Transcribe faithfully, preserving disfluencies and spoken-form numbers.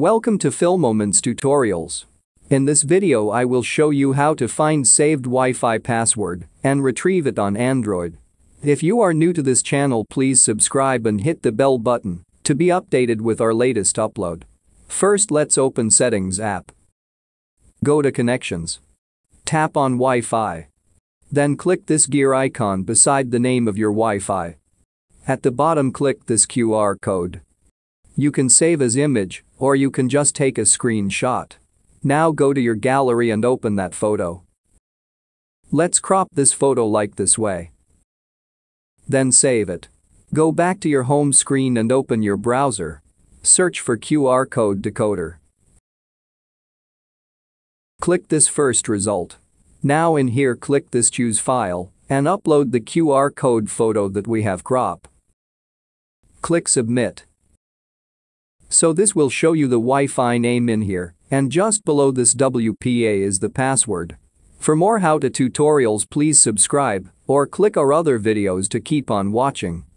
Welcome to Filmoments Tutorials. In this video I will show you how to find saved Wi-Fi password and retrieve it on Android. If you are new to this channel, please subscribe and hit the bell button to be updated with our latest upload. First, let's open Settings app. Go to Connections. Tap on Wi-Fi. Then click this gear icon beside the name of your Wi-Fi. At the bottom click this Q R code. You can save as image, or you can just take a screenshot. Now go to your gallery and open that photo. Let's crop this photo like this way. Then save it. Go back to your home screen and open your browser. Search for Q R code decoder. Click this first result. Now in here click this choose file and upload the Q R code photo that we have crop. Click submit. So this will show you the Wi-Fi name in here, and just below this W P A is the password. For more how-to tutorials, please subscribe or click our other videos to keep on watching.